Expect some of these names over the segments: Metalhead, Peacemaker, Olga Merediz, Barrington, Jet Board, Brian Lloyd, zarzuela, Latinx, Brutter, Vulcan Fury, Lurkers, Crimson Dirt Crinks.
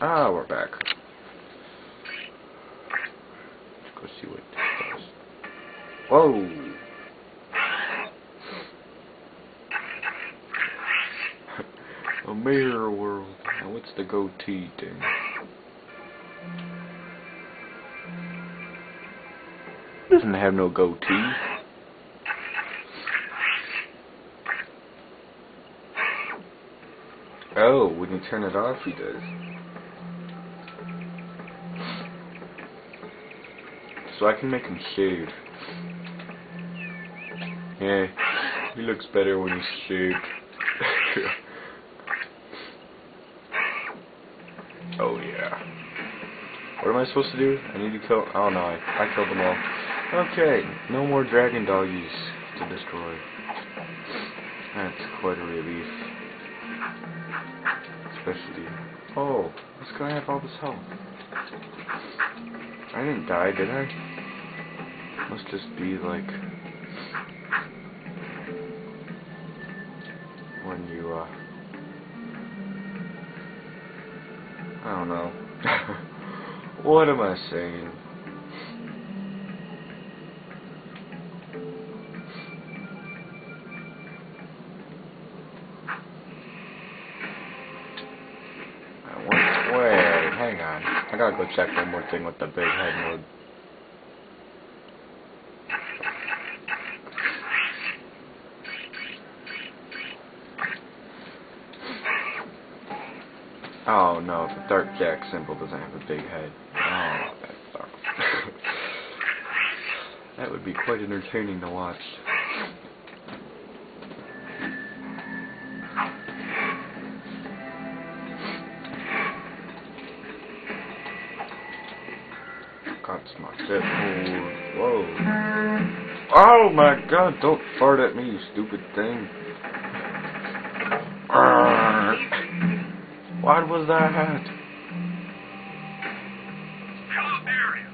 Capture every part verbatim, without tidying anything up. Ah, we're back. Let's go see what this does. Whoa! A mirror world. Now what's the goatee thing? Doesn't have no goatee. Oh, when you turn it off, he does. So I can make him shaved. Yeah, he looks better when he's shaved. Oh yeah. What am I supposed to do? I need to kill. Oh no, I, I killed them all. Okay, no more dragon doggies to destroy. That's quite a relief. Especially. Oh, this guy have all this health. I didn't die, did I? Must just be like when you uh. I don't know. What am I saying? I want to, wait, hang on. I gotta go check one more thing with the big head mode. Oh no, the Dark Jack symbol doesn't have a big head. Oh, that sucks. That would be quite entertaining to watch. God, it's my Jet Board. Whoa. Oh my god, don't fart at me, you stupid thing. What was that hat? Hello there.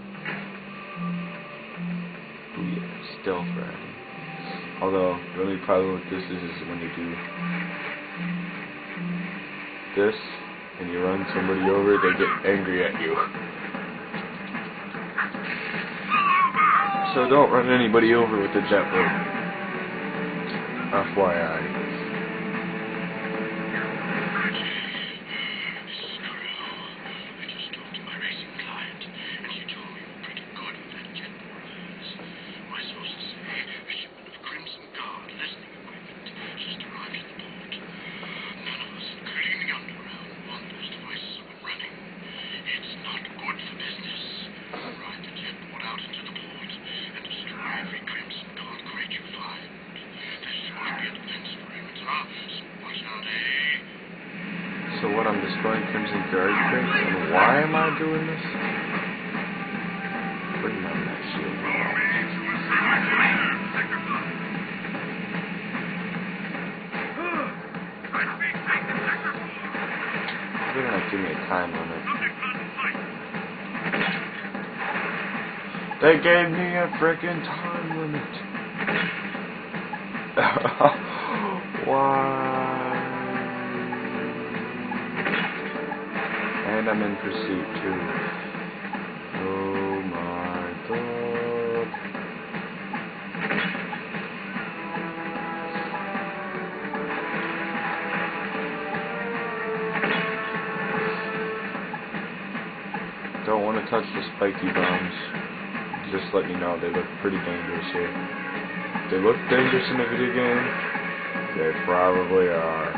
Oh yeah, still friend. Although, the only problem with this is, is when you do this, and you run somebody over, they get angry at you. So don't run anybody over with the Jet Board. F Y I. So what, I'm destroying Crimson Dirt Crinks, and why am I doing this? Putting on that shield. They're gonna give me a time limit. They gave me a frickin' time limit. Why? And I'm in pursuit too. Oh my god. Don't want to touch the spiky bombs. Just let you know, they look pretty dangerous here. They look dangerous in the video game. They probably are.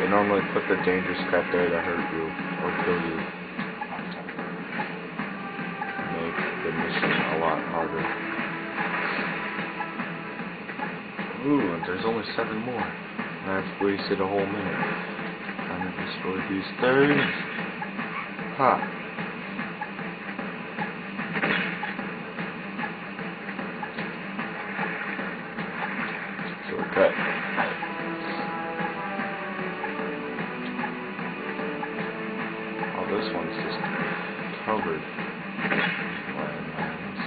They normally put the dangerous crap there to hurt you or kill you. Make the mission a lot harder. Ooh, and there's only seven more. And I've wasted a whole minute. Time to destroy these things. Ha. Huh. This one's just covered in water mines.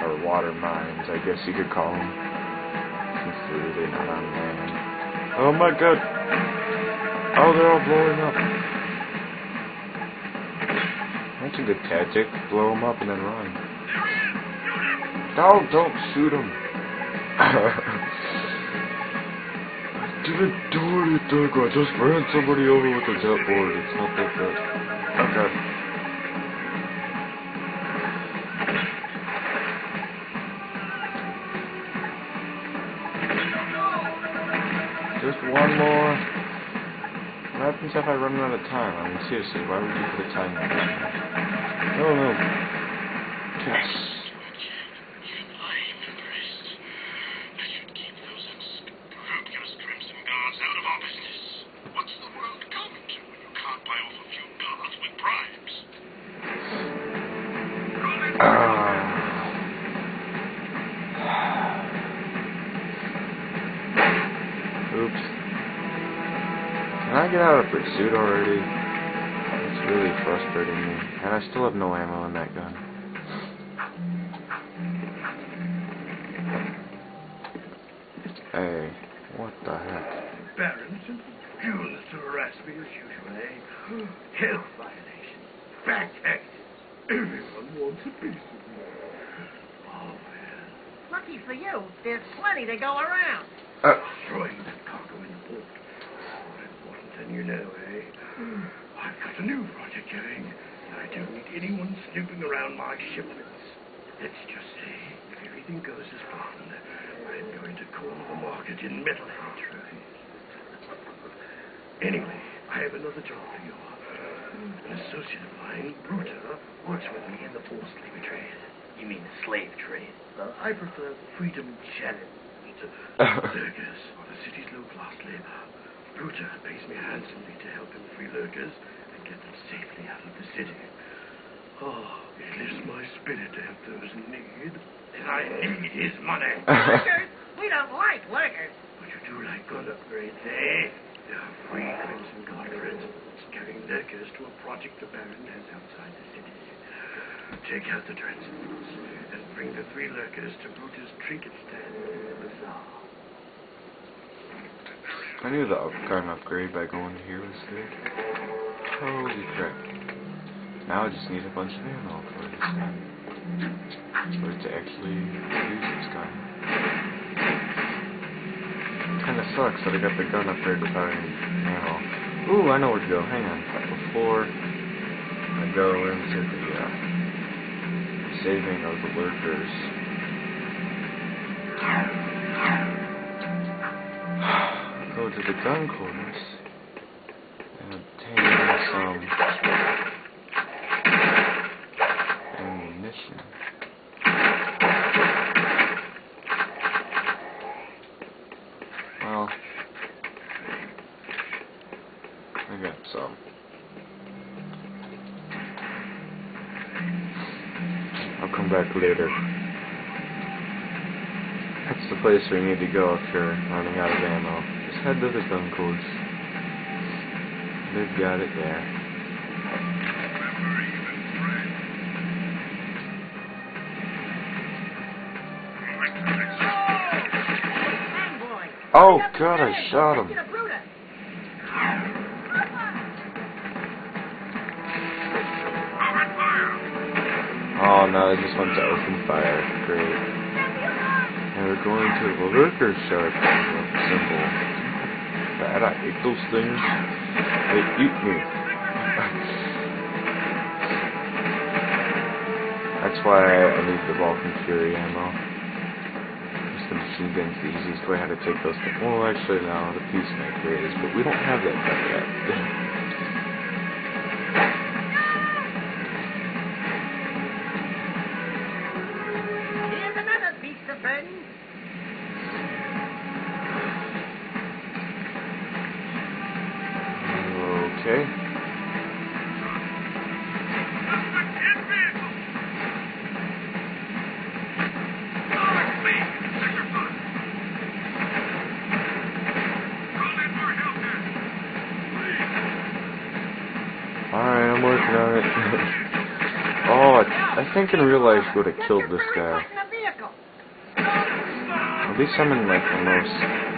Or water mines, I guess you could call them. Since they're really not on land. Oh my god. Oh, they're all blowing up. That's a good tactic. Blow them up and then run. No, don't shoot them. I didn't do anything. I just ran somebody over with a jet board. It's not that bad. Okay. Just one more. What happens if I run out of time? I mean, seriously, why would you put a time limit on that? No, no. Yes. Oops. Can I get out of pursuit already? It's really frustrating me. And I still have no ammo in that gun. Hey, what the heck? Barrington, useless to harass me as usual, eh? Health violation. Fact act. Everyone wants a piece of me. Oh, well. Lucky for you, there's plenty to go around. Uh. Destroying that cargo in the port. More important than you know, eh? Mm. I've got a new project going. I don't need anyone snooping around my shipments. Let's just say, if everything goes as planned, I'm going to corner the market in Metalhead trophies. Anyway, I have another job for you. An associate of mine, Brutter, works with me in the forced labor trade. You mean the slave trade? Uh, I prefer freedom challenge. Lurkers are the city's low-class labor. Brutter pays me handsomely to help him free lurkers and get them safely out of the city. Oh, it lifts my spirit to help those in need. And I need his money. Lurkers? We don't like lurkers. But you do like gun upgrades, eh? There are free Crimson Dirt Crinks carrying lurkers to a project the Baron has outside the city. Take out the transports and bring the three lurkers to Brutter's trinket stand in the bazaar. I knew the gun upgrade by going here was good. Holy crap. Now I just need a bunch of ammo for this gun. But to actually use this gun. Kinda sucks that I got the gun upgrade without any ammo. Ooh, I know where to go. Hang on. Before I go into the uh, saving of the lurkers. Go to the gun corners and obtain some ammunition. Well, I got some. Come back later. That's the place where you need to go if you're running out of ammo. Just head to the gun codes. They've got it there. Oh god, I shot him. Oh no, they just want to open fire. Great. And we're going to the Lurkers show. Simple. Bad, I hate those things. They eat me. That's why I need the Vulcan Fury ammo. Because the machine gun's the easiest way how to take those things. Well, actually, no, the Peacemaker is, but we don't have that gun yet. Okay. Alright, I'm working on it. Oh, I, I think in real life would have killed this guy. At least I'm in like the most